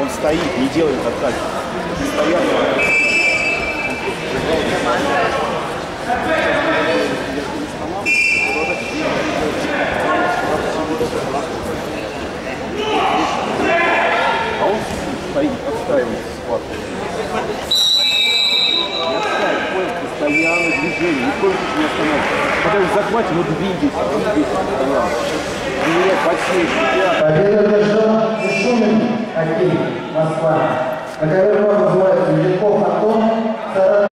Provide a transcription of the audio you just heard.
Он стоит, не делает атаки. Стоят. А он стоит, отстаивает схватку. Не отстаивает, понял, постоянно движение, никто не останавливается. Когда его захватим, вот видите, постоянно. Шумин, Москва. Договор называется «Легко потом».